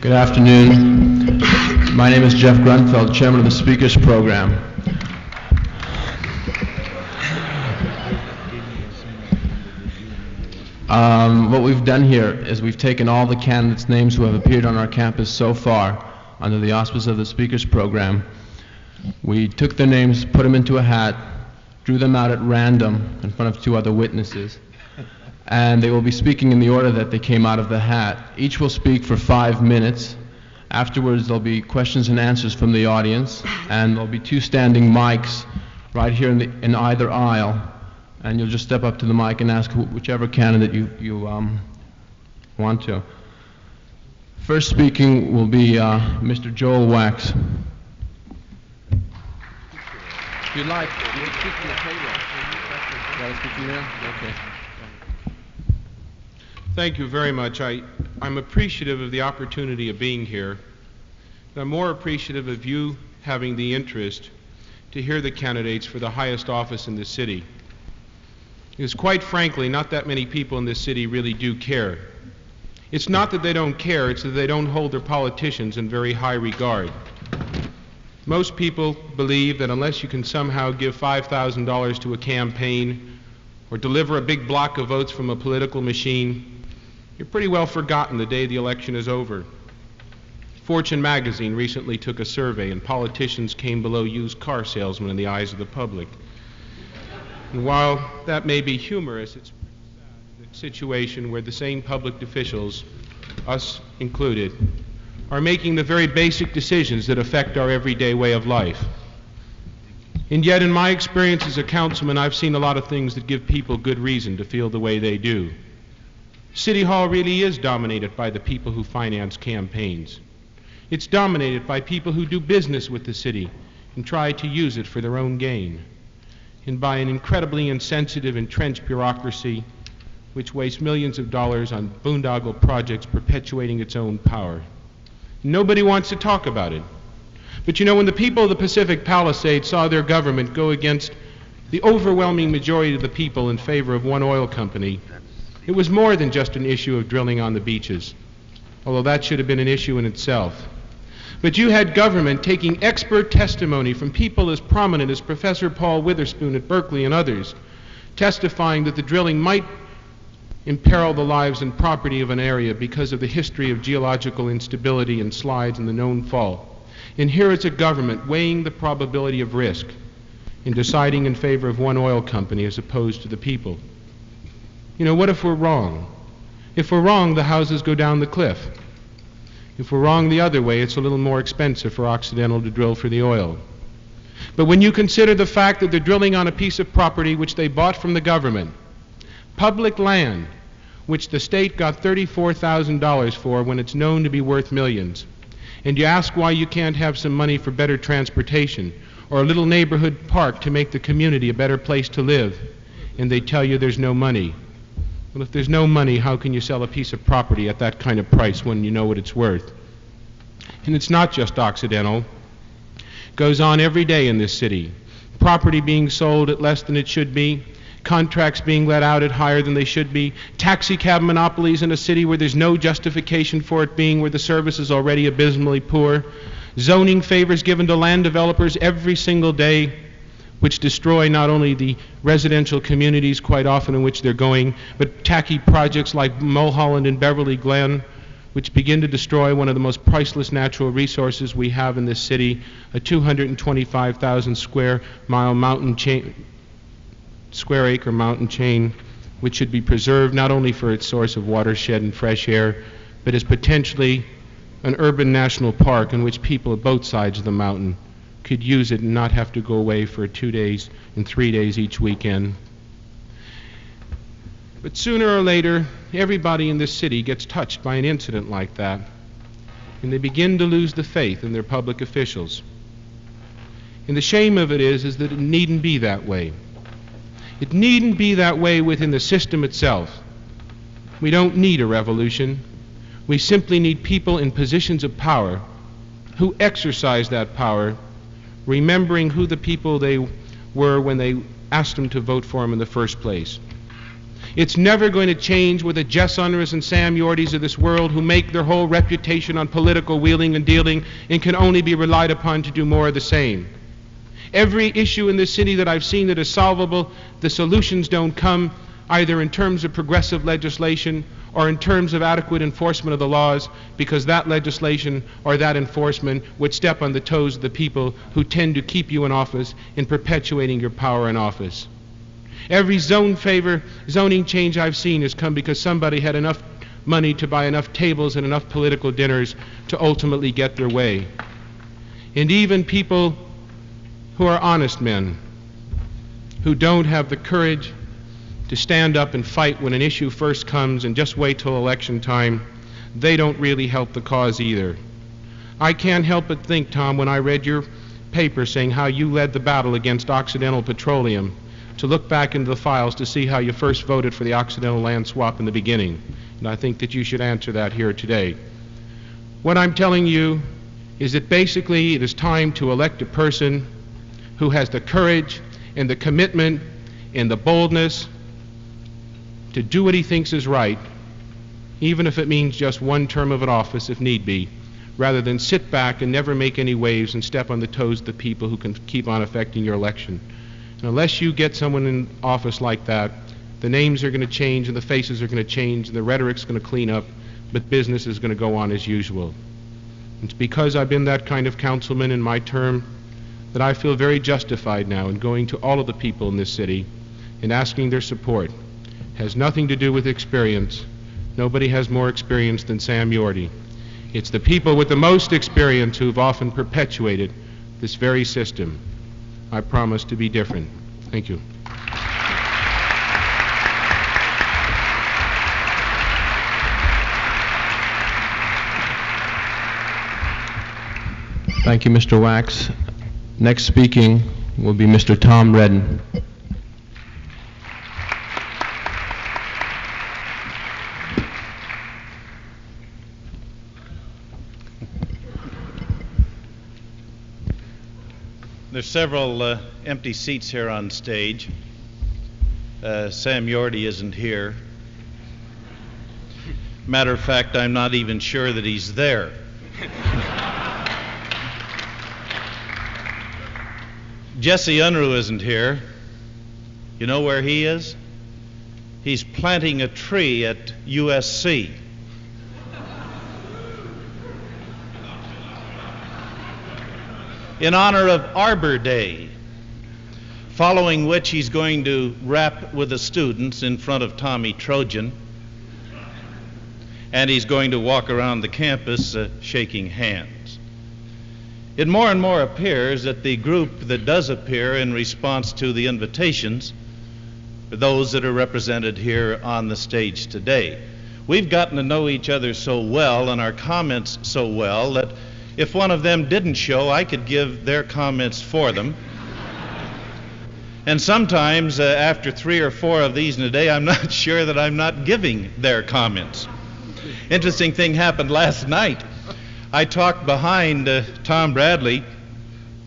Good afternoon. My name is Jeff Grunfeld, Chairman of the Speakers Program. What we've done here is we've taken all the candidates' names who have appeared on our campus so far under the auspices of the Speakers Program. We took their names, put them into a hat, drew them out at random in front of two other witnesses, and they will be speaking in the order that they came out of the hat. Each will speak for 5 minutes. Afterwards, there'll be questions and answers from the audience, and there'll be two standing mics right here in either aisle, and you'll just step up to the mic and ask whichever candidate you want to. First speaking will be Mr. Joel Wachs. If you'd like, you can speak from the table. Okay. Thank you very much. I'm appreciative of the opportunity of being here, and I'm more appreciative of you having the interest to hear the candidates for the highest office in the city. Because quite frankly, not that many people in this city really do care. It's not that they don't care, it's that they don't hold their politicians in very high regard. Most people believe that unless you can somehow give $5,000 to a campaign or deliver a big block of votes from a political machine, you're pretty well forgotten the day the election is over. Fortune magazine recently took a survey, and politicians came below used car salesmen in the eyes of the public. And while that may be humorous, it's a situation where the same public officials, us included, are making the very basic decisions that affect our everyday way of life. And yet, in my experience as a councilman, I've seen a lot of things that give people good reason to feel the way they do. City Hall really is dominated by the people who finance campaigns. It's dominated by people who do business with the city and try to use it for their own gain, and by an incredibly insensitive, entrenched bureaucracy which wastes millions of dollars on boondoggle projects perpetuating its own power. Nobody wants to talk about it. But you know, when the people of the Pacific Palisades saw their government go against the overwhelming majority of the people in favor of one oil company, it was more than just an issue of drilling on the beaches, although that should have been an issue in itself. But you had government taking expert testimony from people as prominent as Professor Paul Witherspoon at Berkeley and others, testifying that the drilling might imperil the lives and property of an area because of the history of geological instability and slides in the known fault. And here is a government weighing the probability of risk and deciding in favor of one oil company as opposed to the people. You know, what if we're wrong? If we're wrong, the houses go down the cliff. If we're wrong the other way, it's a little more expensive for Occidental to drill for the oil. But when you consider the fact that they're drilling on a piece of property which they bought from the government, public land, which the state got $34,000 for when it's known to be worth millions, and you ask why you can't have some money for better transportation or a little neighborhood park to make the community a better place to live, and they tell you there's no money. Well, if there's no money, how can you sell a piece of property at that kind of price when you know what it's worth? And it's not just Occidental. It goes on every day in this city. Property being sold at less than it should be, contracts being let out at higher than they should be, taxi cab monopolies in a city where there's no justification for it being, where the service is already abysmally poor, zoning favors given to land developers every single day, which destroy not only the residential communities quite often in which they're going, but tacky projects like Mulholland and Beverly Glen, which begin to destroy one of the most priceless natural resources we have in this city, a 225,000 square mile mountain chain, square acre mountain chain, which should be preserved not only for its source of watershed and fresh air, but as potentially an urban national park in which people of both sides of the mountain could use it and not have to go away for 2 days and 3 days each weekend. But sooner or later, everybody in this city gets touched by an incident like that, and they begin to lose the faith in their public officials. And the shame of it is that it needn't be that way. It needn't be that way within the system itself. We don't need a revolution. We simply need people in positions of power who exercise that power, remembering who the people they were when they asked them to vote for them in the first place. It's never going to change with the Jess Unruhs and Sam Yortys of this world, who make their whole reputation on political wheeling and dealing and can only be relied upon to do more of the same. Every issue in this city that I've seen that is solvable, the solutions don't come either in terms of progressive legislation or in terms of adequate enforcement of the laws, because that legislation or that enforcement would step on the toes of the people who tend to keep you in office in perpetuating your power in office. Every zoning change I've seen has come because somebody had enough money to buy enough tables and enough political dinners to ultimately get their way. And even people who are honest men, who don't have the courage to stand up and fight when an issue first comes and just wait till election time, they don't really help the cause either. I can't help but think, Tom, when I read your paper saying how you led the battle against Occidental Petroleum, to look back into the files to see how you first voted for the Occidental land swap in the beginning. And I think that you should answer that here today. What I'm telling you is that basically it is time to elect a person who has the courage and the commitment and the boldness to do what he thinks is right, even if it means just one term of an office if need be, rather than sit back and never make any waves and step on the toes of the people who can keep on affecting your election. And unless you get someone in office like that, the names are going to change and the faces are going to change and the rhetoric's going to clean up, but business is going to go on as usual. It's because I've been that kind of councilman in my term that I feel very justified now in going to all of the people in this city and asking their support. It has nothing to do with experience. Nobody has more experience than Sam Yorty. It's the people with the most experience who've often perpetuated this very system. I promise to be different. Thank you. Thank you, Mr. Wachs. Next speaking will be Mr. Tom Reddin. There's several empty seats here on stage. Sam Yorty isn't here. Matter of fact, I'm not even sure that he's there. Jess Unruh isn't here. You know where he is? He's planting a tree at USC. In honor of Arbor Day, following which he's going to rap with the students in front of Tommy Trojan, and he's going to walk around the campus shaking hands. It more and more appears that the group that does appear in response to the invitations are those that are represented here on the stage today. We've gotten to know each other so well and our comments so well that if one of them didn't show, I could give their comments for them. And sometimes, after 3 or 4 of these in a day, I'm not sure that I'm not giving their comments. Interesting thing happened last night. I talked behind Tom Bradley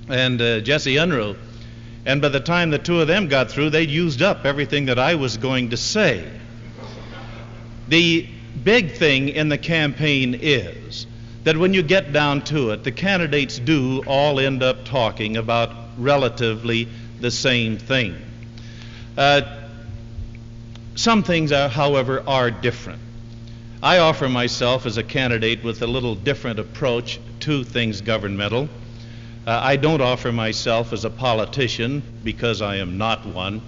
and Jess Unruh, and by the time the two of them got through, they'd used up everything that I was going to say. The big thing in the campaign is that when you get down to it, the candidates do all end up talking about relatively the same thing. Some things, however, are different. I offer myself as a candidate with a little different approach to things governmental. I don't offer myself as a politician because I am not one.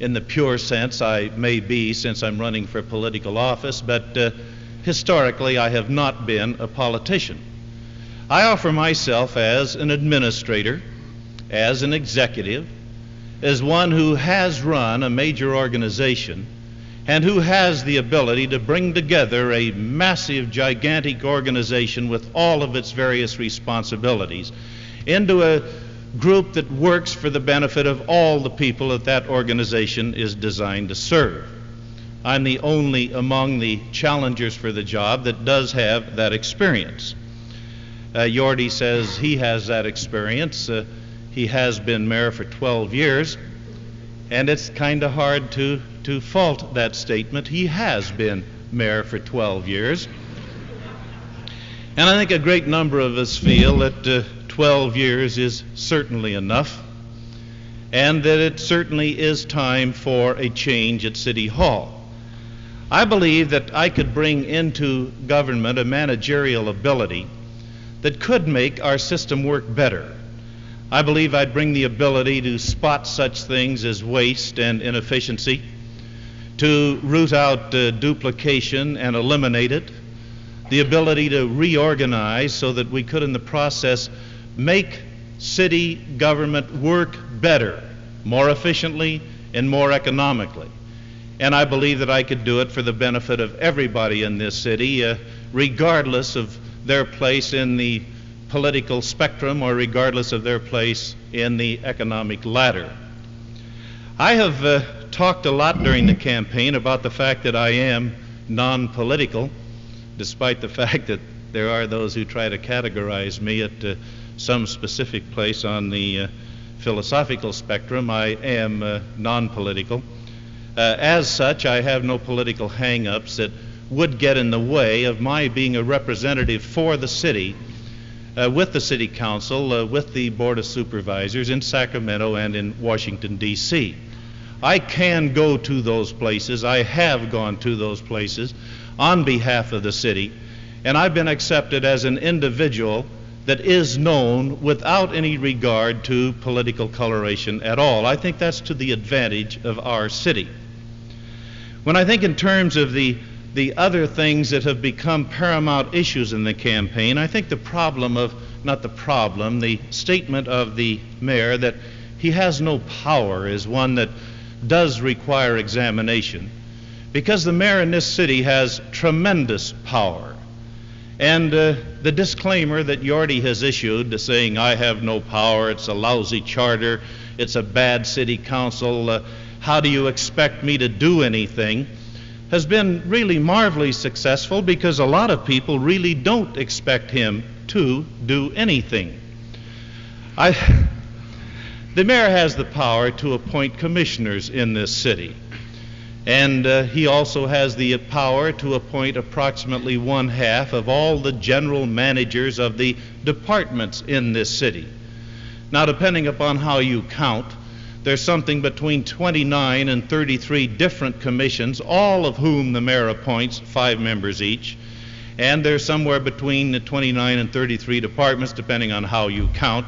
In the pure sense, I may be since I'm running for political office, but historically, I have not been a politician. I offer myself as an administrator, as an executive, as one who has run a major organization and who has the ability to bring together a massive, gigantic organization with all of its various responsibilities into a group that works for the benefit of all the people that that organization is designed to serve. I'm the only among the challengers for the job that does have that experience. Yorty says he has that experience. He has been mayor for 12 years, and it's kind of hard to, to fault that statement. He has been mayor for 12 years. And I think a great number of us feel that 12 years is certainly enough, and that it certainly is time for a change at City Hall. I believe that I could bring into government a managerial ability that could make our system work better. I believe I'd bring the ability to spot such things as waste and inefficiency, to root out duplication and eliminate it, the ability to reorganize so that we could in the process make city government work better, more efficiently and more economically. And I believe that I could do it for the benefit of everybody in this city, regardless of their place in the political spectrum or regardless of their place in the economic ladder. I have talked a lot during the campaign about the fact that I am non-political, despite the fact that there are those who try to categorize me at some specific place on the philosophical spectrum. I am non-political. As such, I have no political hang-ups that would get in the way of my being a representative for the city with the City Council, with the Board of Supervisors in Sacramento and in Washington, D.C. I can go to those places. I have gone to those places on behalf of the city, and I've been accepted as an individual that is known without any regard to political coloration at all. I think that's to the advantage of our city. When I think in terms of the other things that have become paramount issues in the campaign, I think the statement of the mayor that he has no power is one that does require examination, because the mayor in this city has tremendous power. And the disclaimer that Yorty has issued, saying, I have no power, it's a lousy charter, it's a bad city council, how do you expect me to do anything, has been really marvelously successful, because a lot of people really don't expect him to do anything. The mayor has the power to appoint commissioners in this city. And he also has the power to appoint approximately 1/2 of all the general managers of the departments in this city. Now, depending upon how you count, there's something between 29 and 33 different commissions, all of whom the mayor appoints, 5 members each. And there's somewhere between the 29 and 33 departments, depending on how you count,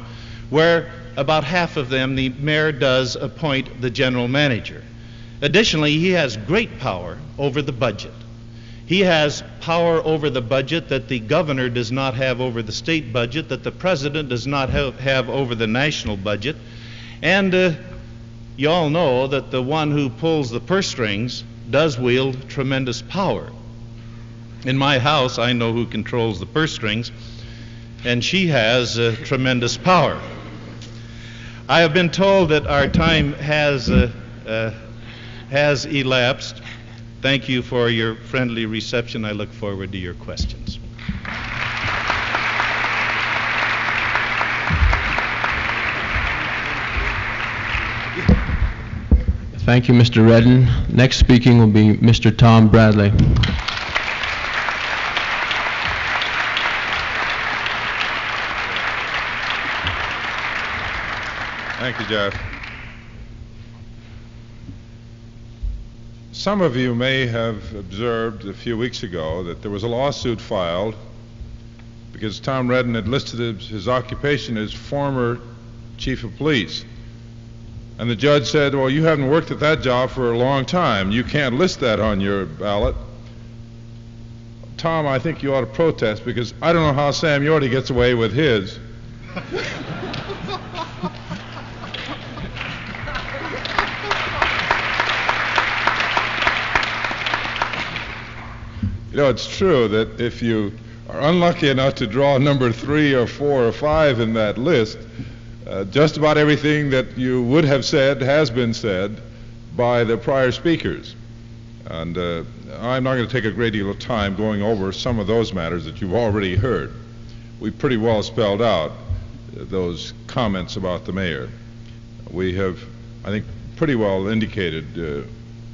where about 1/2 of them the mayor does appoint the general manager. Additionally, he has great power over the budget. He has power over the budget that the governor does not have over the state budget, that the president does not have over the national budget. And you all know that the one who pulls the purse strings does wield tremendous power. In my house, I know who controls the purse strings, and she has tremendous power. I have been told that our time has elapsed. Thank you for your friendly reception. I look forward to your questions. Thank you, Mr. Reddin. Next speaking will be Mr. Tom Bradley. Thank you, Jeff. Some of you may have observed a few weeks ago that there was a lawsuit filed because Tom Reddin had listed his occupation as former chief of police. And the judge said, well, you haven't worked at that job for a long time. You can't list that on your ballot. Tom, I think you ought to protest, because I don't know how Sam Yorty gets away with his. You know, it's true that if you are unlucky enough to draw number 3 or 4 or 5 in that list, just about everything that you would have said has been said by the prior speakers. And I'm not going to take a great deal of time going over some of those matters that you've already heard. We pretty well spelled out those comments about the mayor. We have, I think, pretty well indicated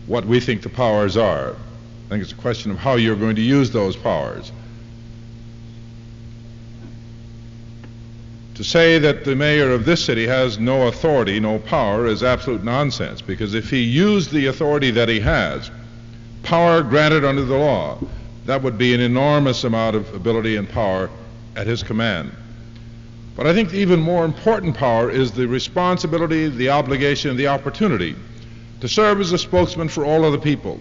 what we think the powers are. I think it's a question of how you're going to use those powers. To say that the mayor of this city has no authority, no power, is absolute nonsense, because if he used the authority that he has, power granted under the law, that would be an enormous amount of ability and power at his command. But I think the even more important power is the responsibility, the obligation, the opportunity to serve as a spokesman for all of the people,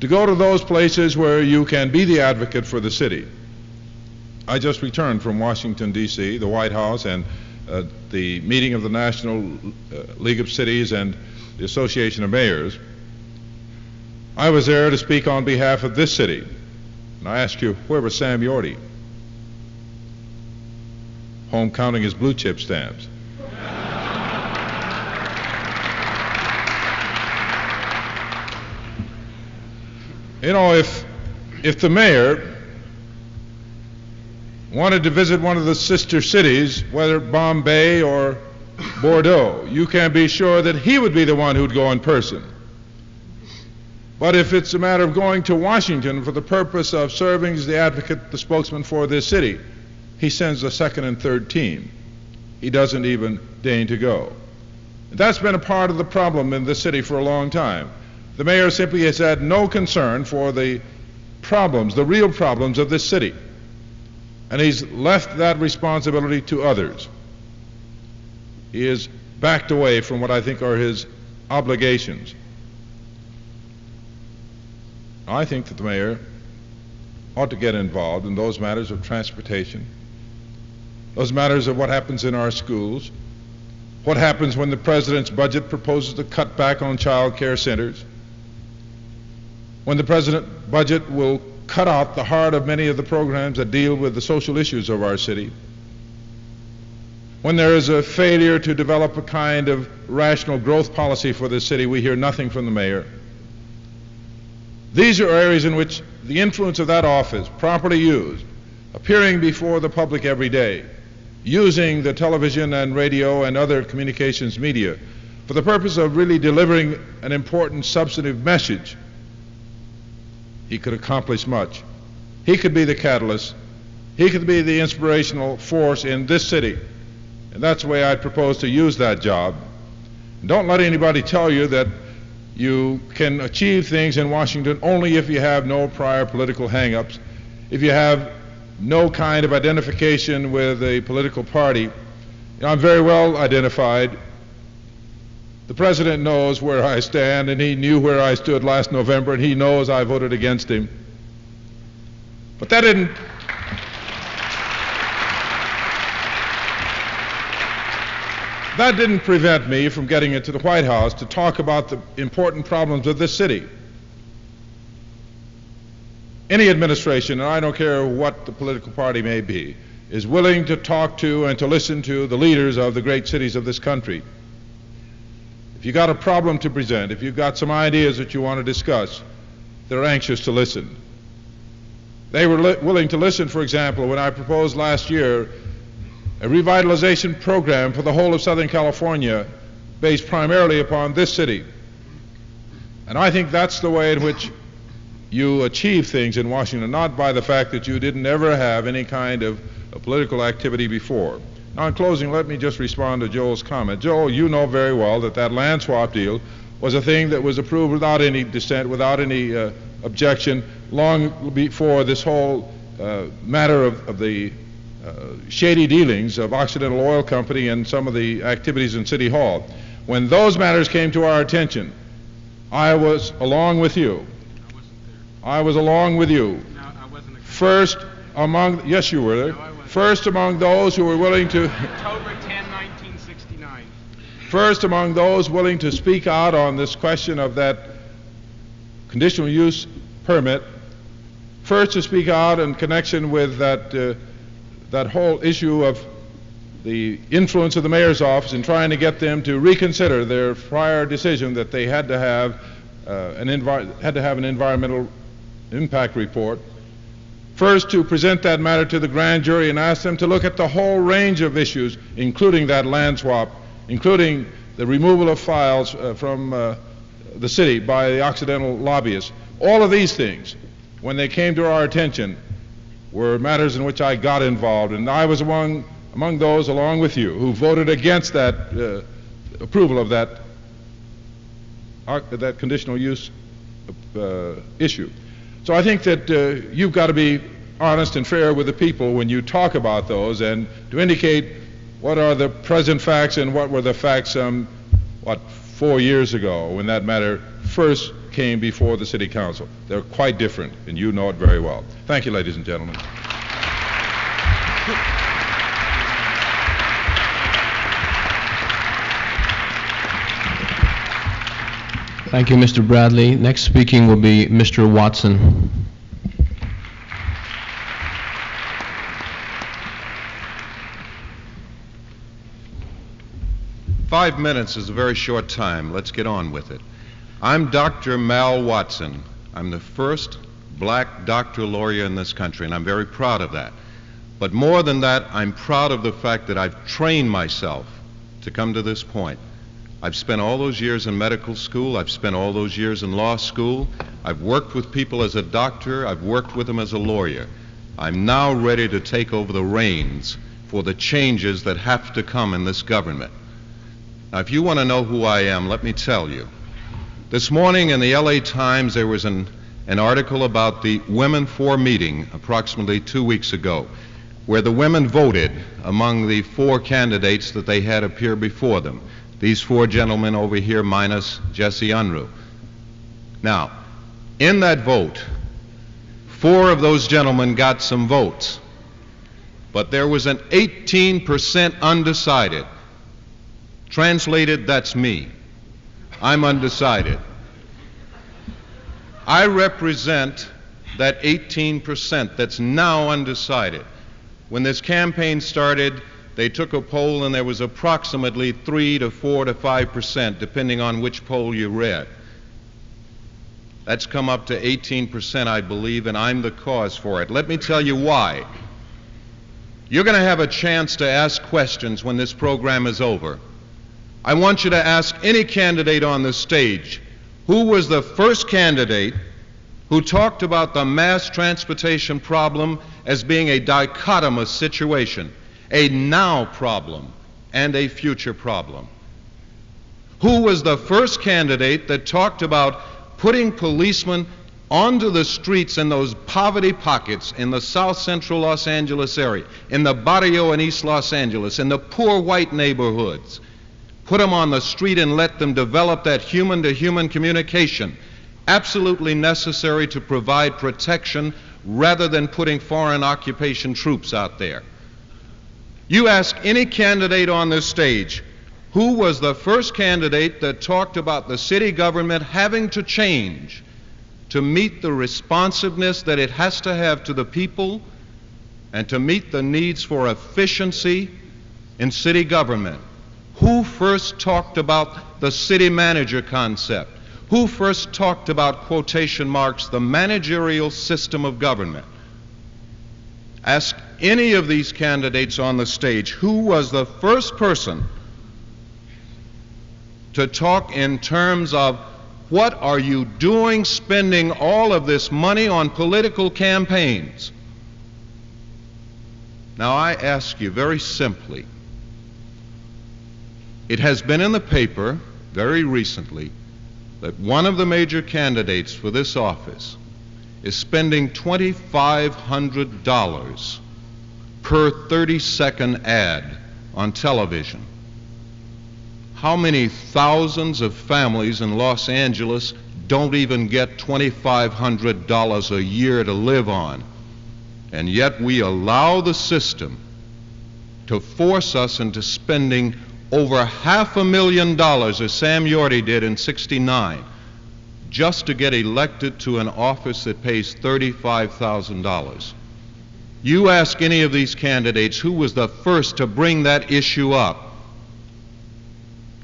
to go to those places where you can be the advocate for the city. I just returned from Washington, D.C., the White House, and the meeting of the National League of Cities and the Association of Mayors. I was there to speak on behalf of this city. And I ask you, where was Sam Yorty? Home counting his blue chip stamps. You know, if the mayor wanted to visit one of the sister cities, whether Bombay or Bordeaux, you can be sure that he would be the one who'd go in person. But if it's a matter of going to Washington for the purpose of serving as the advocate, the spokesman for this city, he sends a second and third team. He doesn't even deign to go. And that's been a part of the problem in this city for a long time. The mayor simply has had no concern for the problems, the real problems of this city. And he's left that responsibility to others. He has backed away from what I think are his obligations. I think that the mayor ought to get involved in those matters of transportation, those matters of what happens in our schools, what happens when the president's budget proposes to cut back on child care centers, when the president's budget will cut out the heart of many of the programs that deal with the social issues of our city, when there is a failure to develop a kind of rational growth policy for this city, we hear nothing from the mayor. These are areas in which the influence of that office, properly used, appearing before the public every day, using the television and radio and other communications media for the purpose of really delivering an important substantive message, he could accomplish much. He could be the catalyst. He could be the inspirational force in this city. And that's the way I propose to use that job. And don't let anybody tell you that you can achieve things in Washington only if you have no prior political hang-ups, if you have no kind of identification with a political party. You know, I'm very well identified. The president knows where I stand, and he knew where I stood last November, and he knows I voted against him. But that didn't prevent me from getting into the White House to talk about the important problems of this city. Any administration, and I don't care what the political party may be, is willing to talk to and to listen to the leaders of the great cities of this country. If you've got a problem to present, if you've got some ideas that you want to discuss, they're anxious to listen. They were willing to listen, for example, when I proposed last year a revitalization program for the whole of Southern California based primarily upon this city. And I think that's the way in which you achieve things in Washington, not by the fact that you didn't ever have any kind of political activity before. Now, in closing, let me just respond to Joel's comment. Joel, you know very well that that land swap deal was a thing that was approved without any dissent, without any objection, long before this whole matter of the shady dealings of Occidental Oil Company and some of the activities in City Hall. When those matters came to our attention, I was along with you. I wasn't there. I was along with you. No, I wasn't. First among, yes, you were there. No, I wasn't. First among those who were willing to October 10, 1969. First among those willing to speak out on this question of that conditional use permit, first to speak out in connection with that whole issue of the influence of the mayor's office in trying to get them to reconsider their prior decision that they had to have an environmental impact report. First, to present that matter to the grand jury and ask them to look at the whole range of issues, including that land swap, including the removal of files from the city by the Occidental lobbyists. All of these things, when they came to our attention, were matters in which I got involved, and I was among those, along with you, who voted against that approval of that conditional use issue. So I think that you've got to be honest and fair with the people when you talk about those, and to indicate what are the present facts and what were the facts 4 years ago when that matter first came before the City Council. They're quite different, and you know it very well. Thank you, ladies and gentlemen. Thank you, Mr. Bradley. Next speaking will be Mr. Watson. Five minutes is a very short time. Let's get on with it. I'm Dr. Mal Watson. I'm the first black doctor lawyer in this country, and I'm very proud of that. But more than that, I'm proud of the fact that I've trained myself to come to this point. I've spent all those years in medical school. I've spent all those years in law school. I've worked with people as a doctor. I've worked with them as a lawyer. I'm now ready to take over the reins for the changes that have to come in this government. Now, if you want to know who I am, let me tell you. This morning in the LA Times, there was an article about the Women for meeting approximately 2 weeks ago, where the women voted among the four candidates that they had appear before them. These four gentlemen over here minus Jess Unruh. Now, in that vote, four of those gentlemen got some votes, but there was an 18% undecided. Translated, that's me. I'm undecided. I represent that 18% that's now undecided. When this campaign started, they took a poll and there was approximately 3 to 4 to 5%, depending on which poll you read. That's come up to 18%, I believe, and I'm the cause for it. Let me tell you why. You're going to have a chance to ask questions when this program is over. I want you to ask any candidate on the stage, who was the first candidate who talked about the mass transportation problem as being a dichotomous situation? A now problem and a future problem. Who was the first candidate that talked about putting policemen onto the streets in those poverty pockets in the south central Los Angeles area, in the barrio in East Los Angeles, in the poor white neighborhoods? Put them on the street and let them develop that human-to-human communication, absolutely necessary to provide protection rather than putting foreign occupation troops out there. You ask any candidate on this stage, who was the first candidate that talked about the city government having to change to meet the responsiveness that it has to have to the people and to meet the needs for efficiency in city government? Who first talked about the city manager concept? Who first talked about, quotation marks, the managerial system of government? Ask any of these candidates on the stage, who was the first person to talk in terms of, what are you doing spending all of this money on political campaigns? Now I ask you very simply, it has been in the paper very recently that one of the major candidates for this office is spending $2,500 per 30-second ad on television. How many thousands of families in Los Angeles don't even get $2,500 a year to live on? And yet we allow the system to force us into spending over $500,000, as Sam Yorty did in '69, just to get elected to an office that pays $35,000. You ask any of these candidates who was the first to bring that issue up.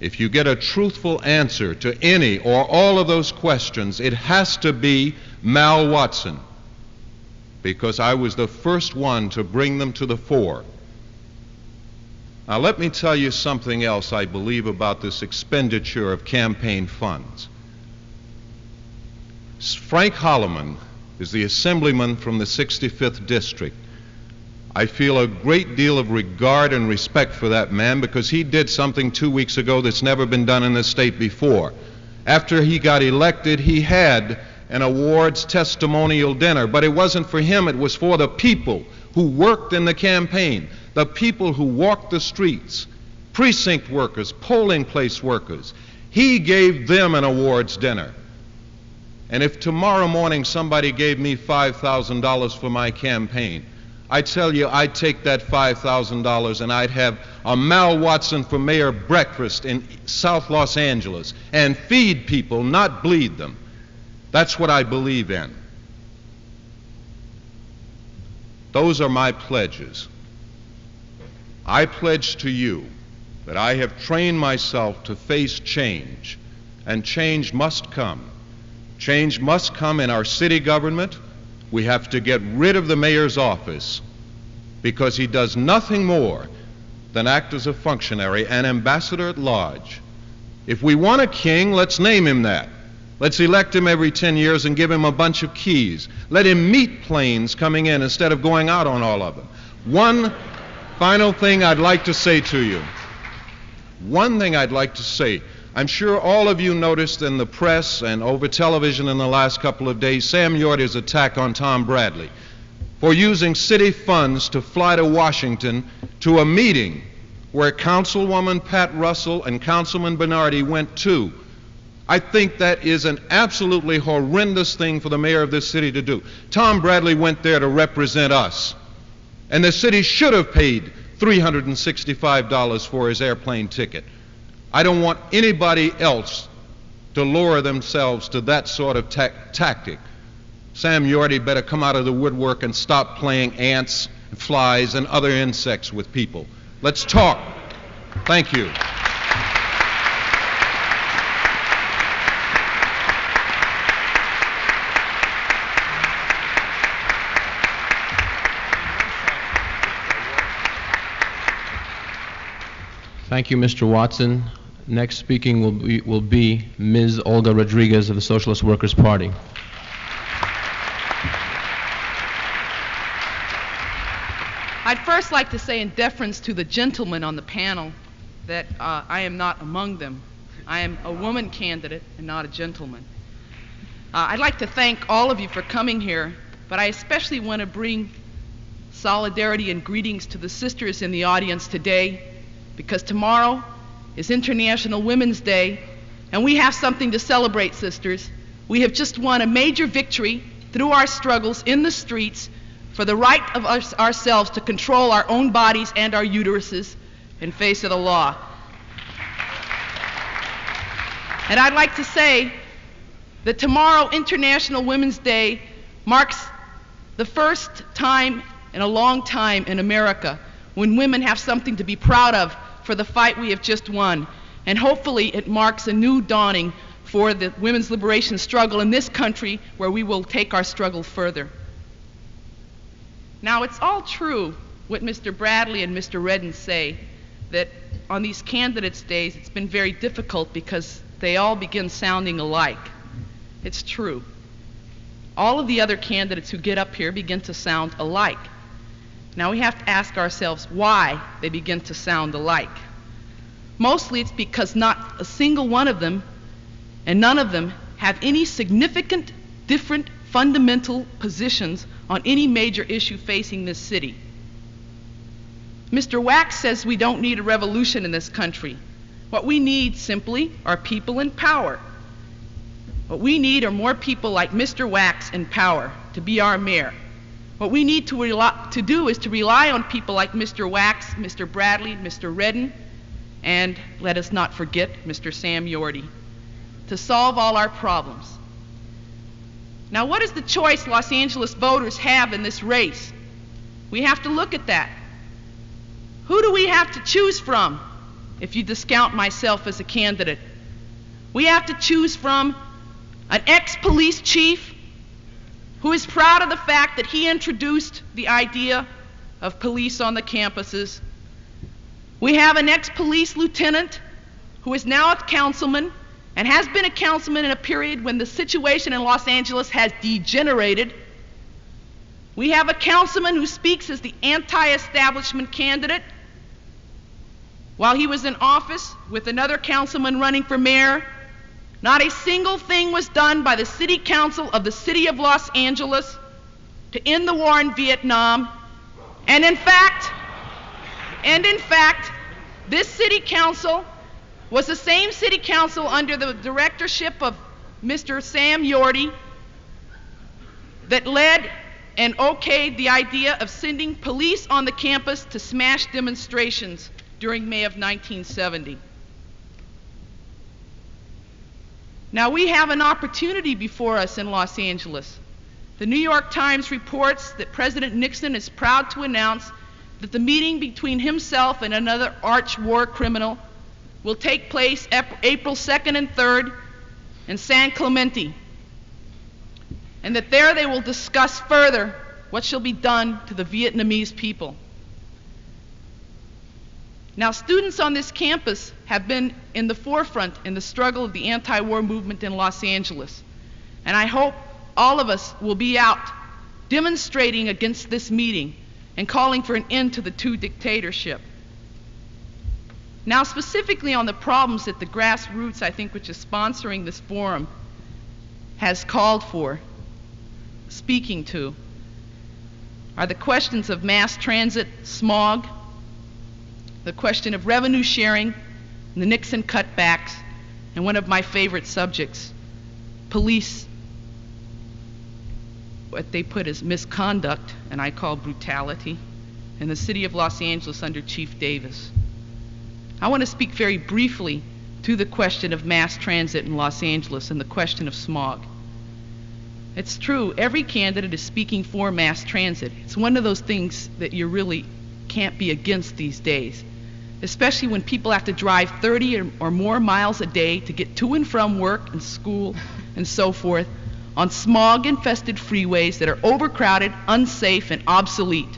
If you get a truthful answer to any or all of those questions, it has to be Mal Watson, because I was the first one to bring them to the fore. Now let me tell you something else I believe about this expenditure of campaign funds. Frank Holloman is the assemblyman from the 65th District. I feel a great deal of regard and respect for that man because he did something 2 weeks ago that's never been done in this state before. After he got elected, he had an awards testimonial dinner, but it wasn't for him, it was for the people who worked in the campaign, the people who walked the streets, precinct workers, polling place workers. He gave them an awards dinner. And if tomorrow morning somebody gave me $5,000 for my campaign, I tell you, I'd take that $5,000 and I'd have a Mal Watson for mayor breakfast in South Los Angeles and feed people, not bleed them. That's what I believe in. Those are my pledges. I pledge to you that I have trained myself to face change, and change must come. Change must come in our city government. We have to get rid of the mayor's office because he does nothing more than act as a functionary and ambassador at large. If we want a king, let's name him that. Let's elect him every 10 years and give him a bunch of keys. Let him meet planes coming in instead of going out on all of them. One final thing I'd like to say to you. One thing I'd like to say. I'm sure all of you noticed in the press and over television in the last couple of days Sam Yorty's attack on Tom Bradley for using city funds to fly to Washington to a meeting where Councilwoman Pat Russell and Councilman Bernardi went to. I think that is an absolutely horrendous thing for the mayor of this city to do. Tom Bradley went there to represent us, and the city should have paid $365 for his airplane ticket. I don't want anybody else to lure themselves to that sort of tactic. Sam Yorty better come out of the woodwork and stop playing ants, flies, and other insects with people. Let's talk. Thank you. Thank you, Mr. Watson. Next speaking will be Ms. Olga Rodriguez of the Socialist Workers' Party. I'd first like to say in deference to the gentleman on the panel that I am not among them. I am a woman candidate and not a gentleman. I'd like to thank all of you for coming here, but I especially want to bring solidarity and greetings to the sisters in the audience today, because tomorrow is International Women's Day, and we have something to celebrate, sisters. We have just won a major victory through our struggles in the streets for the right of ourselves to control our own bodies and our uteruses in face of the law. And I'd like to say that tomorrow, International Women's Day, marks the first time in a long time in America when women have something to be proud of for the fight we have just won. And hopefully it marks a new dawning for the women's liberation struggle in this country, where we will take our struggle further. Now, it's all true what Mr. Bradley and Mr. Reddin say, that on these candidates' days it's been very difficult because they all begin sounding alike. It's true. All of the other candidates who get up here begin to sound alike. Now we have to ask ourselves why they begin to sound alike. Mostly it's because not a single one of them, and none of them, have any significant, different, fundamental positions on any major issue facing this city. Mr. Wachs says we don't need a revolution in this country. What we need simply are people in power. What we need are more people like Mr. Wachs in power to be our mayor. What we need to do is to rely on people like Mr. Wachs, Mr. Bradley, Mr. Reddin, and let us not forget Mr. Sam Yorty, to solve all our problems. Now, what is the choice Los Angeles voters have in this race? We have to look at that. Who do we have to choose from, if you discount myself as a candidate? We have to choose from an ex-police chief who is proud of the fact that he introduced the idea of police on the campuses. We have an ex-police lieutenant who is now a councilman and has been a councilman in a period when the situation in Los Angeles has degenerated. We have a councilman who speaks as the anti-establishment candidate. While he was in office with another councilman running for mayor, not a single thing was done by the city council of the city of Los Angeles to end the war in Vietnam. And in fact, this city council was the same city council under the directorship of Mr. Sam Yorty that led and okayed the idea of sending police on the campus to smash demonstrations during May of 1970. Now we have an opportunity before us in Los Angeles. The New York Times reports that President Nixon is proud to announce that the meeting between himself and another arch war criminal will take place April 2nd and 3rd in San Clemente, and that there they will discuss further what shall be done to the Vietnamese people. Now, students on this campus have been in the forefront in the struggle of the anti-war movement in Los Angeles, and I hope all of us will be out demonstrating against this meeting and calling for an end to the two dictatorship. Now, specifically on the problems that the grassroots, I think, which is sponsoring this forum, has called for, speaking to, are the questions of mass transit, smog, the question of revenue sharing, and the Nixon cutbacks, and one of my favorite subjects, police, what they put as misconduct, and I call brutality, in the city of Los Angeles under Chief Davis. I want to speak very briefly to the question of mass transit in Los Angeles and the question of smog. It's true, every candidate is speaking for mass transit. It's one of those things that you really can't be against these days, especially when people have to drive 30 or more miles a day to get to and from work and school and so forth on smog-infested freeways that are overcrowded, unsafe, and obsolete.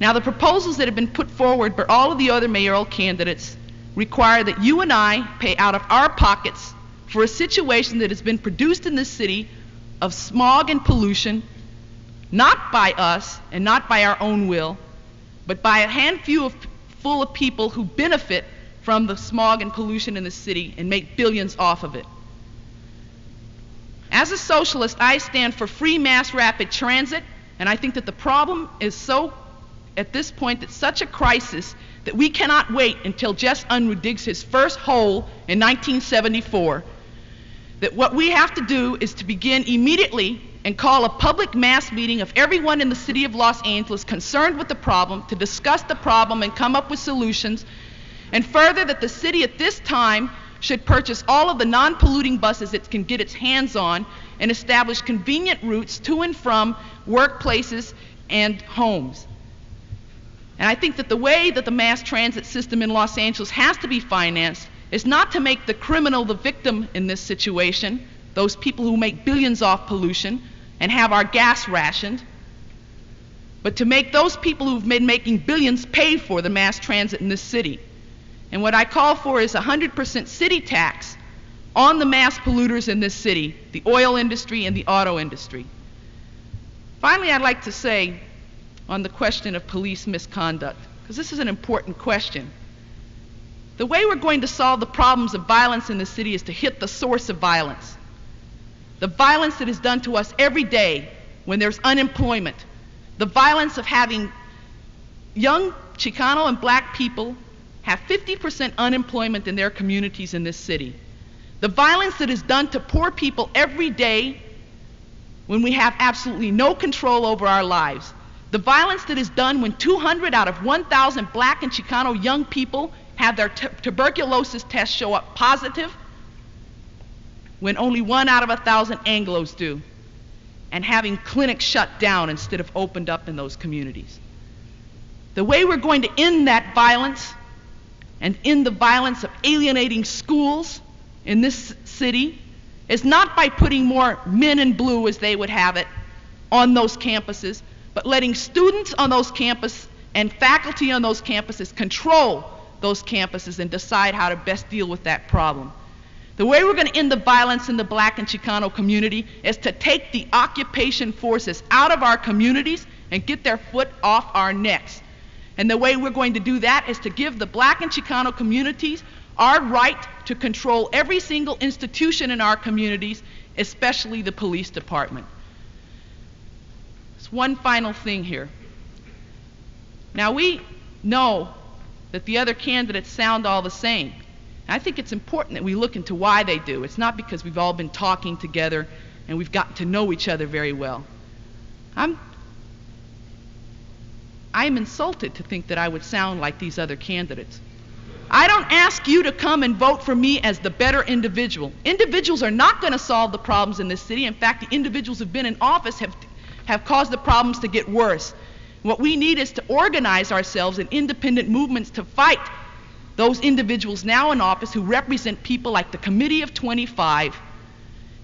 Now, the proposals that have been put forward by all of the other mayoral candidates require that you and I pay out of our pockets for a situation that has been produced in this city of smog and pollution, not by us and not by our own will, but by a handful of people who benefit from the smog and pollution in the city and make billions off of it. As a socialist, I stand for free mass rapid transit, and I think that the problem is so at this point that such a crisis that we cannot wait until Jess Unruh digs his first hole in 1974, that what we have to do is to begin immediately and call a public mass meeting of everyone in the city of Los Angeles concerned with the problem to discuss the problem and come up with solutions, and further that the city at this time should purchase all of the non-polluting buses it can get its hands on and establish convenient routes to and from workplaces and homes. And I think that the way that the mass transit system in Los Angeles has to be financed is not to make the criminal the victim in this situation, those people who make billions off pollution and have our gas rationed, but to make those people who've been making billions pay for the mass transit in this city. And what I call for is 100% city tax on the mass polluters in this city, the oil industry and the auto industry. Finally, I'd like to say on the question of police misconduct, because this is an important question. The way we're going to solve the problems of violence in the city is to hit the source of violence. The violence that is done to us every day when there's unemployment, the violence of having young Chicano and black people have 50% unemployment in their communities in this city, the violence that is done to poor people every day when we have absolutely no control over our lives, the violence that is done when 200 out of 1,000 black and Chicano young people have their tuberculosis tests show up positive, when only 1 out of 1,000 Anglos do, and having clinics shut down instead of opened up in those communities. The way we're going to end that violence and end the violence of alienating schools in this city is not by putting more men in blue, as they would have it, on those campuses, but letting students on those campuses and faculty on those campuses control those campuses and decide how to best deal with that problem. The way we're going to end the violence in the black and Chicano community is to take the occupation forces out of our communities and get their foot off our necks. And the way we're going to do that is to give the black and Chicano communities our right to control every single institution in our communities, especially the police department. There's one final thing here. Now, we know that the other candidates sound all the same. I think it's important that we look into why they do. It's not because we've all been talking together and we've gotten to know each other very well. I'm insulted to think that I would sound like these other candidates. I don't ask you to come and vote for me as the better individual. Individuals are not going to solve the problems in this city. In fact, the individuals who've been in office have caused the problems to get worse. What we need is to organize ourselves in independent movements to fight those individuals now in office who represent people like the Committee of 25,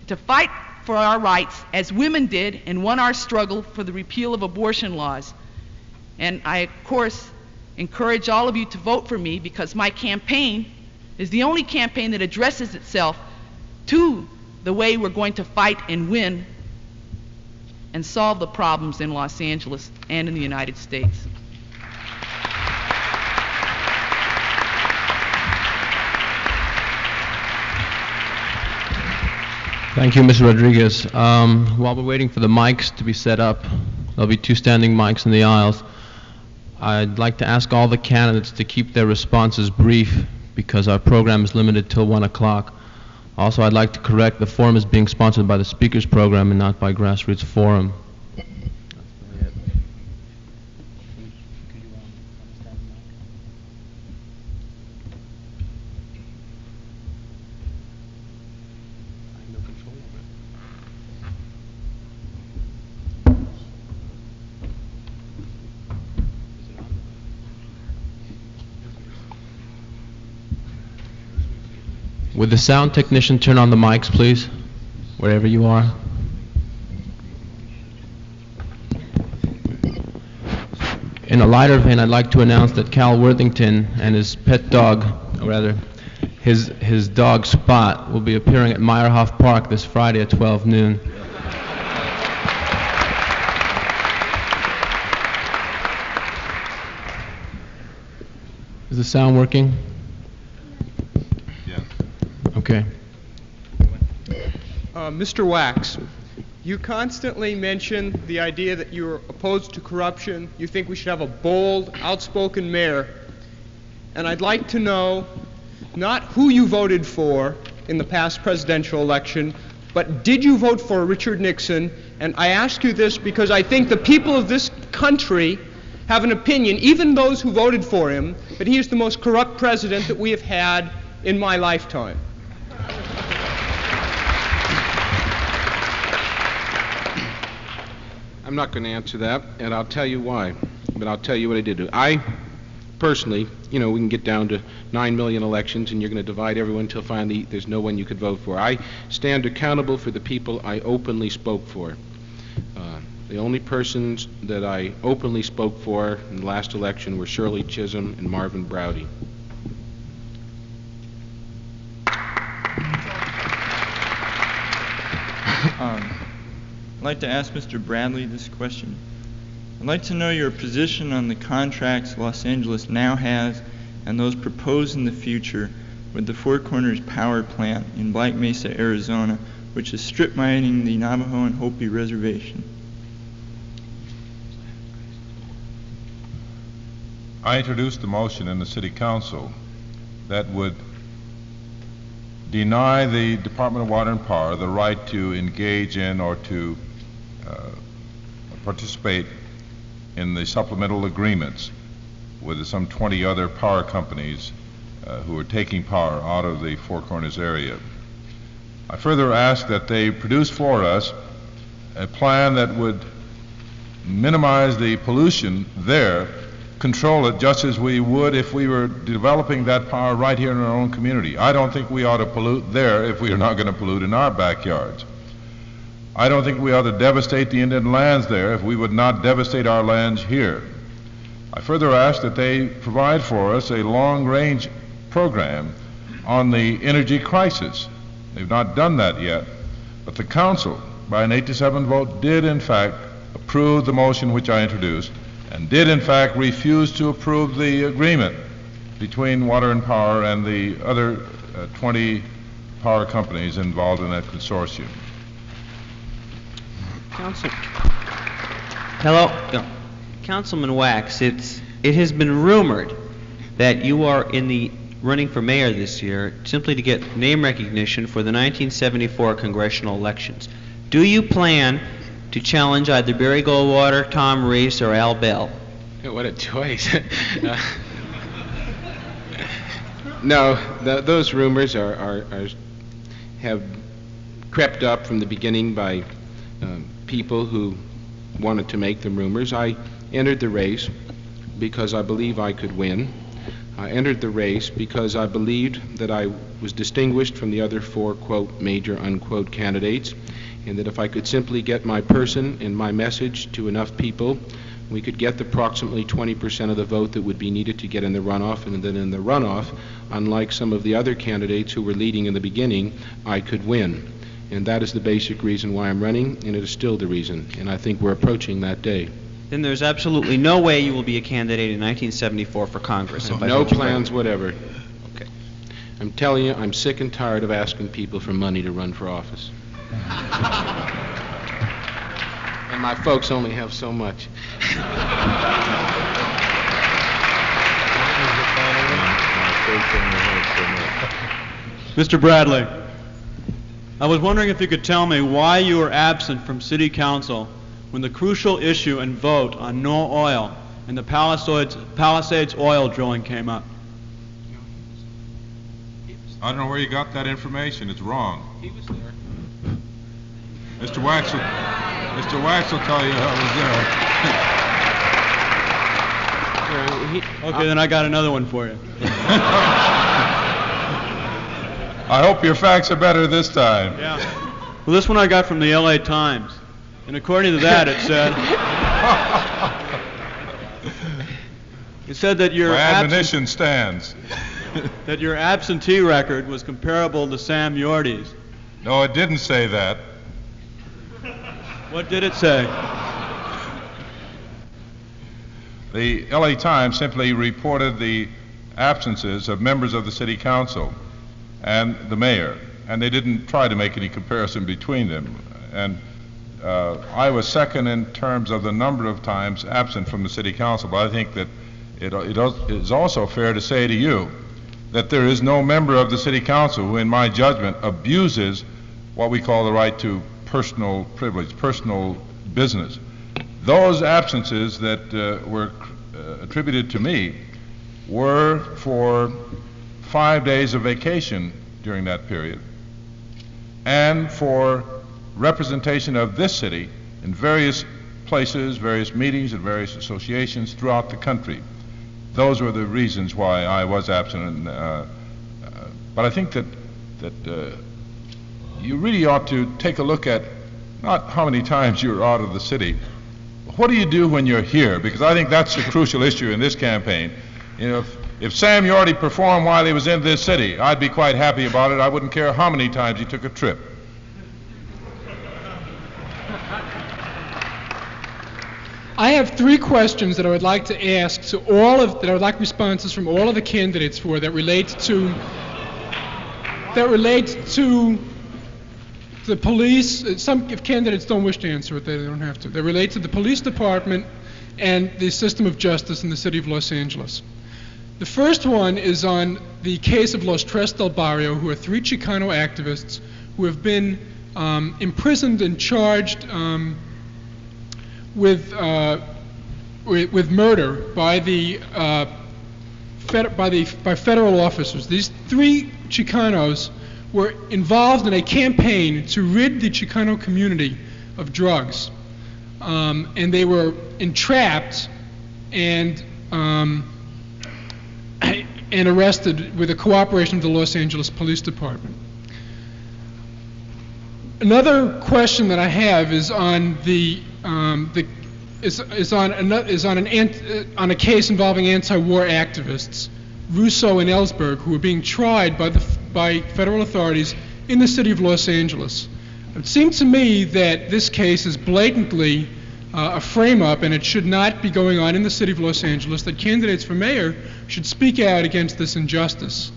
to fight for our rights as women did and won our struggle for the repeal of abortion laws. And I, of course, encourage all of you to vote for me, because my campaign is the only campaign that addresses itself to the way we're going to fight and win and solve the problems in Los Angeles and in the United States. Thank you, Ms. Rodriguez. While we're waiting for the mics to be set up, there'll be two standing mics in the aisles. I'd like to ask all the candidates to keep their responses brief, because our program is limited till 1 o'clock. Also, I'd like to correct, the forum is being sponsored by the Speakers Program and not by Grassroots Forum. Would the sound technician turn on the mics, please, wherever you are? In a lighter vein, I'd like to announce that Cal Worthington and his pet dog, or rather, his dog Spot, will be appearing at Meyerhoff Park this Friday at 12 noon. Is the sound working? Okay. Mr. Wachs, you constantly mention the idea that you're opposed to corruption. You think we should have a bold, outspoken mayor. And I'd like to know not who you voted for in the past presidential election, but did you vote for Richard Nixon? And I ask you this because I think the people of this country have an opinion, even those who voted for him, that he is the most corrupt president that we have had in my lifetime. I'm not going to answer that, and I'll tell you why, but I'll tell you what I did do. I personally, you know, we can get down to 9 million elections and you're going to divide everyone until finally there's no one you could vote for. I stand accountable for the people I openly spoke for. The only persons that I openly spoke for in the last election were Shirley Chisholm and Marvin Browdy. I'd like to ask Mr. Bradley this question. I'd like to know your position on the contracts Los Angeles now has and those proposed in the future with the Four Corners Power Plant in Black Mesa, Arizona, which is strip mining the Navajo and Hopi Reservation. I introduced the motion in the City Council that would deny the Department of Water and Power the right to engage in or to participate in the supplemental agreements with some 20 other power companies who are taking power out of the Four Corners area. I further ask that they produce for us a plan that would minimize the pollution there, control it just as we would if we were developing that power right here in our own community. I don't think we ought to pollute there if we are not going to pollute in our backyards. I don't think we ought to devastate the Indian lands there if we would not devastate our lands here. I further ask that they provide for us a long-range program on the energy crisis They've not done that yet, but the council, by an 8-7 vote, did in fact approve the motion which I introduced, and did in fact refuse to approve the agreement between Water and Power and the other 20 power companies involved in that consortium. Council. Hello. No. Councilman Wachs, it has been rumored that you are in the running for mayor this year simply to get name recognition for the 1974 congressional elections. Do you plan to challenge either Barry Goldwater, Tom Reese, or Al Bell? What a choice. No, those rumors have crept up from the beginning by people who wanted to make them rumors. I entered the race because I believe I could win. I entered the race because I believed that I was distinguished from the other four, quote, major, unquote, candidates, and that if I could simply get my person and my message to enough people, we could get the approximately 20% of the vote that would be needed to get in the runoff, and then in the runoff, unlike some of the other candidates who were leading in the beginning, I could win. And that is the basic reason why I'm running, and it is still the reason, and I think we're approaching that day. Then there's absolutely no way you will be a candidate in 1974 for Congress. No plans whatever. Okay. I'm telling you, I'm sick and tired of asking people for money to run for office. And my folks only have so much. Mr. Bradley, I was wondering if you could tell me why you were absent from City Council when the crucial issue and vote on no oil and the Palisades oil drilling came up. I don't know where you got that information. It's wrong. He was there. Mr. Wax will tell you I was there. Okay, then I got another one for you. I hope your facts are better this time. Yeah. Well, this one I got from the LA Times. And according to that, it said, that your admonition stands. That your absentee record was comparable to Sam Yorty's. No, it didn't say that. What did it say? The LA Times simply reported the absences of members of the City Council and the mayor, and they didn't try to make any comparison between them. And I was second in terms of the number of times absent from the City Council, but I think that it is also fair to say to you that there is no member of the City Council who, in my judgment, abuses what we call the right to personal privilege, personal business. Those absences that were attributed to me were for 5 days of vacation during that period and for representation of this city in various places, various meetings, and various associations throughout the country. Those were the reasons why I was absent. And, but I think that you really ought to take a look at not how many times you're out of the city, but what do you do when you're here? Because I think that's the crucial issue in this campaign. You know, if Sam Yorty performed while he was in this city, I'd be quite happy about it. I wouldn't care how many times he took a trip. I have three questions that I would like to ask to all of that I would like responses from all of the candidates for that relates to the police. Some if candidates don't wish to answer it, they don't have to. They relate to the police department and the system of justice in the city of Los Angeles. The first one is on the case of Los Tres del Barrio, who are three Chicano activists who have been imprisoned and charged with murder by federal officers. These three Chicanos were involved in a campaign to rid the Chicano community of drugs, and they were entrapped and arrested with the cooperation of the Los Angeles Police Department. Another question that I have is on a case involving anti-war activists, Russo and Ellsberg, who are being tried by federal authorities in the city of Los Angeles. It seems to me that this case is blatantly a frame-up, and it should not be going on in the city of Los Angeles, that candidates for mayor should speak out against this injustice.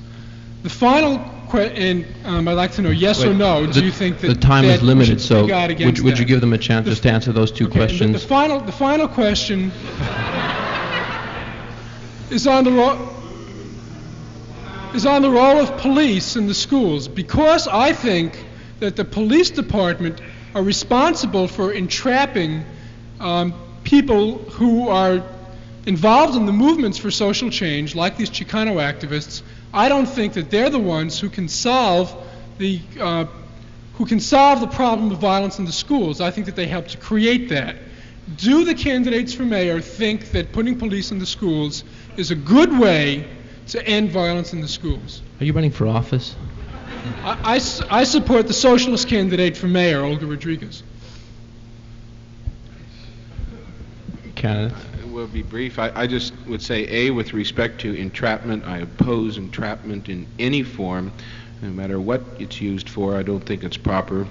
The final question, I'd like to know yes or no, do you think that the time is limited, so would you give them a chance just to answer those two questions? The final question is on the role of police in the schools, because I think that the police department are responsible for entrapping people who are involved in the movements for social change, like these Chicano activists. I don't think that they're the ones who can solve the problem of violence in the schools. I think that they help to create that. Do the candidates for mayor think that putting police in the schools is a good way to end violence in the schools? Are you running for office? I support the socialist candidate for mayor, Olga Rodriguez. Candidates? Will be brief. I just would say, A, with respect to entrapment, I oppose entrapment in any form, no matter what it's used for. I don't think it's proper.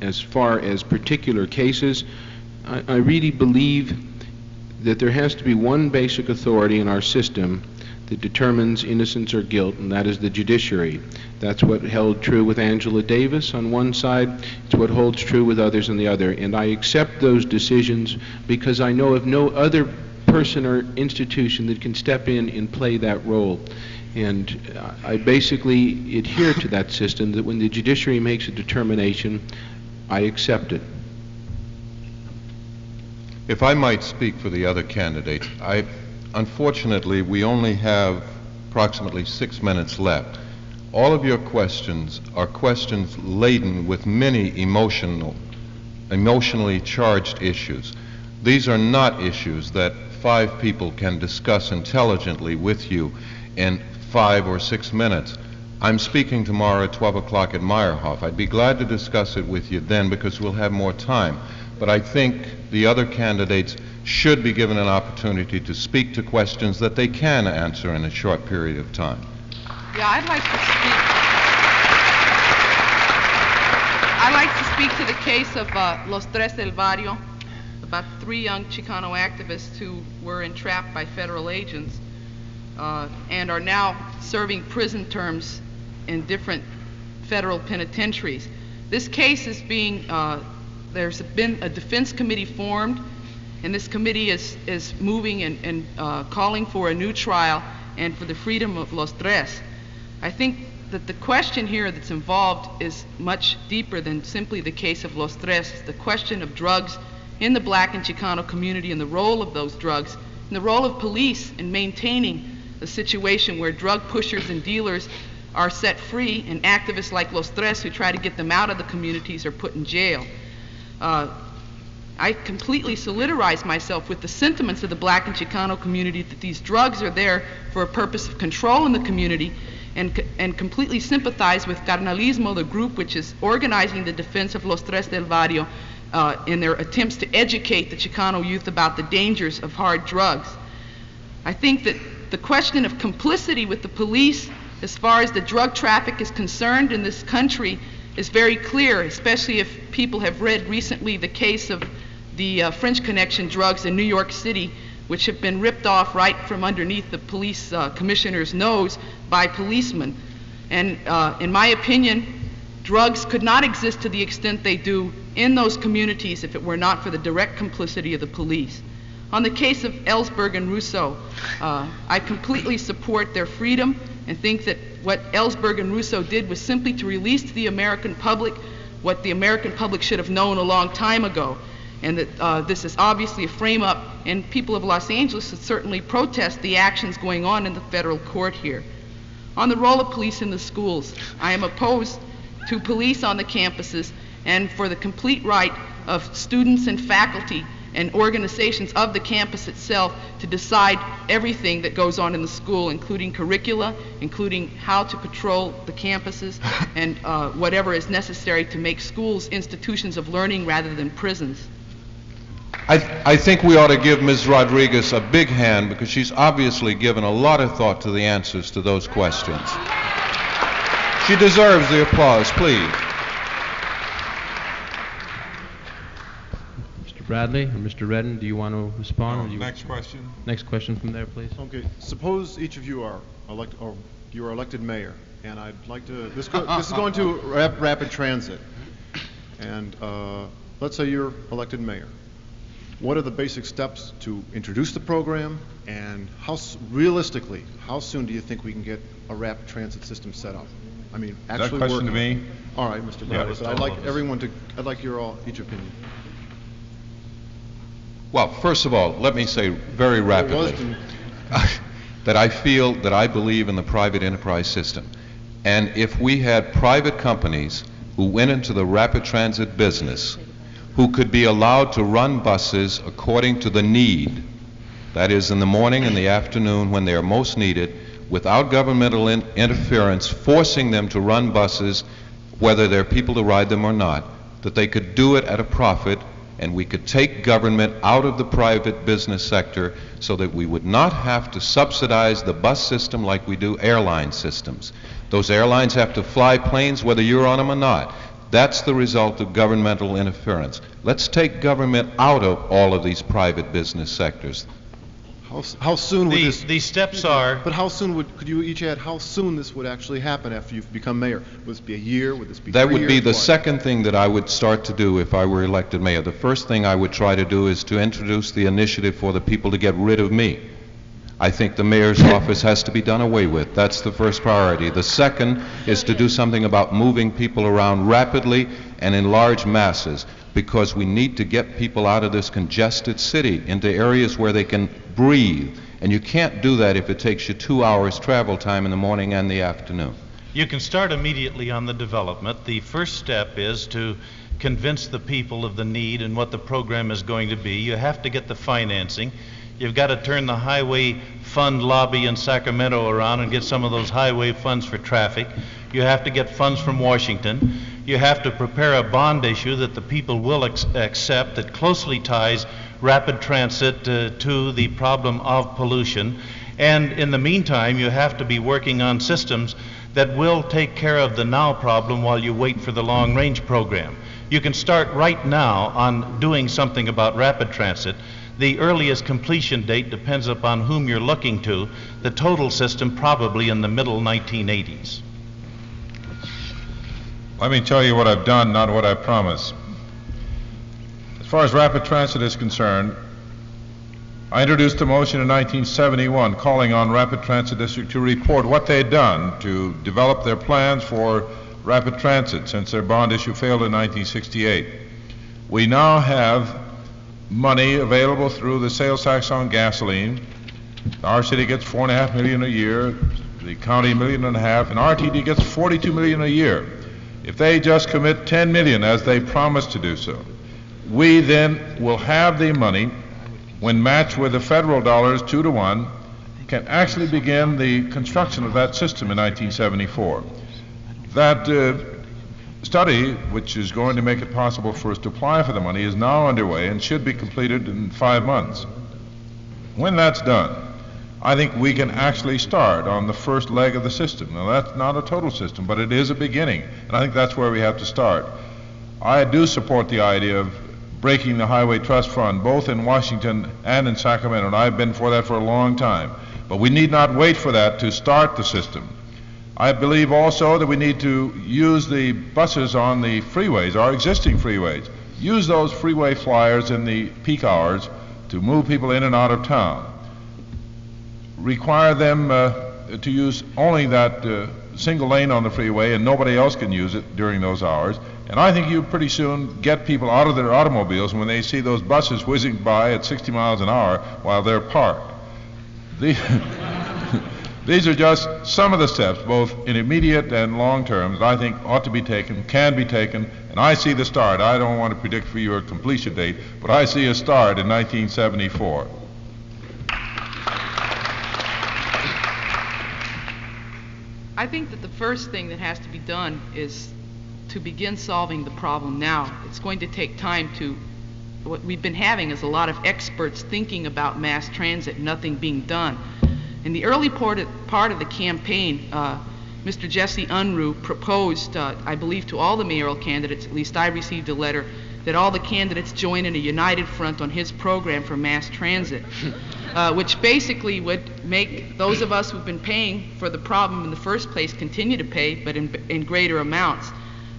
As far as particular cases, I really believe that there has to be one basic authority in our system that determines innocence or guilt, and that is the judiciary. That's what held true with Angela Davis on one side. It's what holds true with others on the other. And I accept those decisions because I know of no other person or institution that can step in and play that role. And I basically adhere to that system, that when the judiciary makes a determination, I accept it. If I might speak for the other candidates, unfortunately, we only have approximately 6 minutes left. All of your questions are questions laden with many emotionally charged issues. These are not issues that 5 people can discuss intelligently with you in 5 or 6 minutes. I'm speaking tomorrow at 12 o'clock at Meyerhoff. I'd be glad to discuss it with you then because we'll have more time. But I think the other candidates should be given an opportunity to speak to questions that they can answer in a short period of time. Yeah, I'd like to speak to the case of Los Tres del Barrio, about 3 young Chicano activists who were entrapped by federal agents and are now serving prison terms in different federal penitentiaries. This case is being, there's been a defense committee formed, and this committee is moving and calling for a new trial and for the freedom of Los Tres. I think that the question here that's involved is much deeper than simply the case of Los Tres. It's the question of drugs in the black and Chicano community and the role of those drugs, and the role of police in maintaining a situation where drug pushers and dealers are set free and activists like Los Tres who try to get them out of the communities are put in jail. I completely solidarize myself with the sentiments of the black and Chicano community that these drugs are there for a purpose of control in the community, and completely sympathize with Carnalismo, the group which is organizing the defense of Los Tres del Barrio in their attempts to educate the Chicano youth about the dangers of hard drugs. I think that the question of complicity with the police as far as the drug traffic is concerned in this country is very clear, especially if people have read recently the case of the French Connection drugs in New York City, which have been ripped off right from underneath the police commissioner's nose by policemen. And in my opinion, drugs could not exist to the extent they do in those communities if it were not for the direct complicity of the police. On the case of Ellsberg and Russo, I completely support their freedom and think that what Ellsberg and Russo did was simply to release to the American public what the American public should have known a long time ago, and that this is obviously a frame-up, and people of Los Angeles should certainly protest the actions going on in the federal court here. On the role of police in the schools, I am opposed to police on the campuses and for the complete right of students and faculty and organizations of the campus itself to decide everything that goes on in the school, including curricula, including how to patrol the campuses, and whatever is necessary to make schools institutions of learning rather than prisons. I think we ought to give Ms. Rodriguez a big hand because she's obviously given a lot of thought to the answers to those questions. She deserves the applause, please. Mr. Bradley or Mr. Reddin, do you want to respond? No, next question. Next question from there, please. Okay. Suppose each of you are elected mayor, and I'd like to. This is going to rapid transit, and let's say you're elected mayor. What are the basic steps to introduce the program, and realistically, how soon do you think we can get a rapid transit system set up? I mean, actually that question working. To me. All right, Mr. Bradley. Yeah, so I'd like your each opinion. Well, first of all, let me say very rapidly that I believe in the private enterprise system, and if we had private companies who went into the rapid transit business, who could be allowed to run buses according to the need, that is in the morning and the afternoon when they are most needed, without governmental interference forcing them to run buses whether there are people to ride them or not, that they could do it at a profit, and we could take government out of the private business sector so that we would not have to subsidize the bus system like we do airline systems. Those airlines have to fly planes whether you're on them or not. That's the result of governmental interference. Let's take government out of all of these private business sectors. How soon would this... The steps are... But how soon would... Could you each add how soon this would actually happen after you've become mayor? Would this be a year? Would this be 3 years? That would be the second thing that I would start to do if I were elected mayor. The first thing I would try to do is to introduce the initiative for the people to get rid of me. I think the mayor's office has to be done away with. That's the first priority. The second is to do something about moving people around rapidly and in large masses, because we need to get people out of this congested city into areas where they can breathe. And you can't do that if it takes you 2 hours travel time in the morning and the afternoon. You can start immediately on the development. The first step is to convince the people of the need and what the program is going to be. You have to get the financing. You've got to turn the highway fund lobby in Sacramento around and get some of those highway funds for traffic. You have to get funds from Washington. You have to prepare a bond issue that the people will accept that closely ties rapid transit to the problem of pollution. And in the meantime, you have to be working on systems that will take care of the now problem while you wait for the long-range program. You can start right now on doing something about rapid transit. The earliest completion date depends upon whom you're looking to. The total system probably in the middle 1980s. Let me tell you what I've done, not what I promised. As far as rapid transit is concerned, I introduced a motion in 1971 calling on Rapid Transit District to report what they had done to develop their plans for rapid transit since their bond issue failed in 1968. We now have money available through the sales tax on gasoline. Our city gets $4.5 million a year, the county $1.5 million, and RTD gets $42 million a year. If they just commit $10 million as they promised to do so, we then will have the money, when matched with the federal dollars 2 to 1, can actually begin the construction of that system in 1974. That study, which is going to make it possible for us to apply for the money, is now underway and should be completed in 5 months. When that's done, I think we can actually start on the first leg of the system. Now, that's not a total system, but it is a beginning, and I think that's where we have to start. I do support the idea of breaking the Highway Trust Fund, both in Washington and in Sacramento, and I've been for that for a long time. But we need not wait for that to start the system. I believe also that we need to use the buses on the freeways, our existing freeways. Use those freeway flyers in the peak hours to move people in and out of town. Require them to use only that single lane on the freeway, and nobody else can use it during those hours. And I think you pretty soon get people out of their automobiles, and when they see those buses whizzing by at 60 miles an hour while they're parked. These are just some of the steps, both in immediate and long term, that I think ought to be taken, can be taken, and I see the start. I don't want to predict for you a completion date, but I see a start in 1974. I think that the first thing that has to be done is to begin solving the problem now. It's going to take time to... What we've been having is a lot of experts thinking about mass transit, nothing being done. In the early part of the campaign, Mr. Jesse Unruh proposed, I believe, to all the mayoral candidates, at least I received a letter, that all the candidates join in a united front on his program for mass transit, which basically would make those of us who've been paying for the problem in the first place continue to pay, but in greater amounts.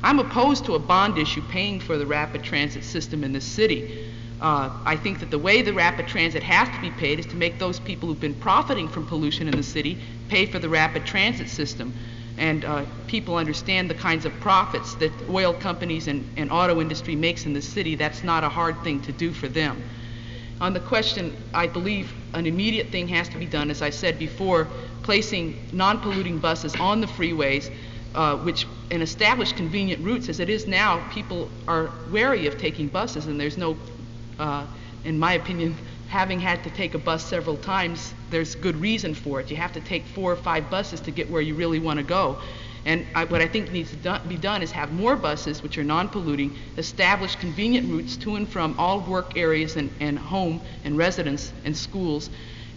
I'm opposed to a bond issue paying for the rapid transit system in this city. I think that the way the rapid transit has to be paid is to make those people who've been profiting from pollution in the city pay for the rapid transit system. And people understand the kinds of profits that oil companies and auto industry makes in the city. That's not a hard thing to do for them. On the question, I believe an immediate thing has to be done, as I said before, placing non-polluting buses on the freeways, which and establish convenient routes. As it is now, people are wary of taking buses, and there's no, in my opinion, having had to take a bus several times, there's good reason for it. You have to take 4 or 5 buses to get where you really want to go. And what I think needs to be done is have more buses, which are non-polluting, establish convenient routes to and from all work areas and home and residence and schools,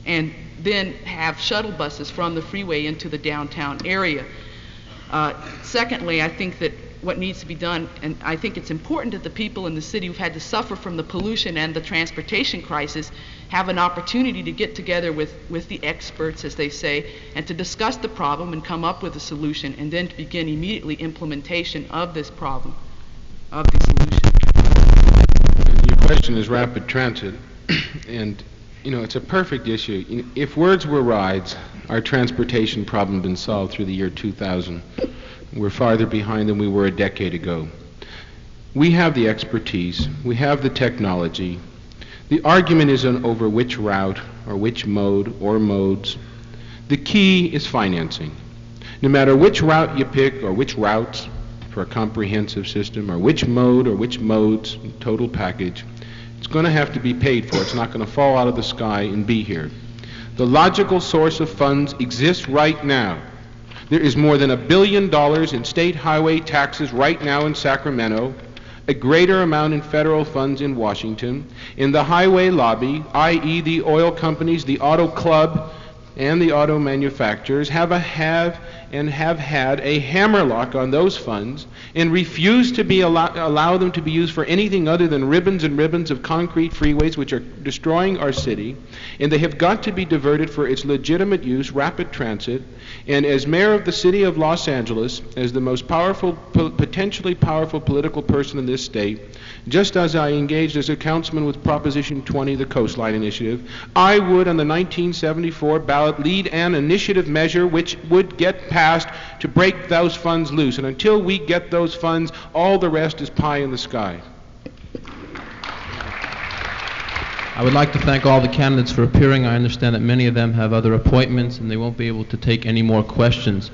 and then have shuttle buses from the freeway into the downtown area. Secondly, I think that what needs to be done, and I think it's important that the people in the city who've had to suffer from the pollution and the transportation crisis have an opportunity to get together with the experts, as they say, and to discuss the problem and come up with a solution, and then to begin immediately implementation of this problem, of the solution. Your question is rapid transit, and you know, it's a perfect issue. You know, if words were rides, our transportation problem had been solved through the year 2000. We're farther behind than we were a decade ago. We have the expertise, we have the technology. The argument isn't over which route or which mode or modes. The key is financing. No matter which route you pick or which routes for a comprehensive system or which mode or which modes, total package, it's going to have to be paid for. It's not going to fall out of the sky and be here. The logical source of funds exists right now. There is more than $1 billion in state highway taxes right now in Sacramento, a greater amount in federal funds in Washington. In the highway lobby, i.e. the oil companies, the auto club, and the auto manufacturers have had a hammerlock on those funds and refuse to allow them to be used for anything other than ribbons and ribbons of concrete freeways, which are destroying our city, and they have got to be diverted for its legitimate use, rapid transit. And as mayor of the city of Los Angeles, as the most powerful, potentially powerful political person in this state, just as I engaged as a councilman with Proposition 20, the Coastline Initiative, I would on the 1974 ballot lead an initiative measure which would get passed to break those funds loose. And until we get those funds, all the rest is pie in the sky. I would like to thank all the candidates for appearing. I understand that many of them have other appointments and they won't be able to take any more questions.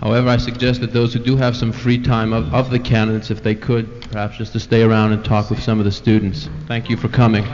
However, I suggest that those who do have some free time of the candidates, if they could, perhaps just to stay around and talk with some of the students. Thank you for coming.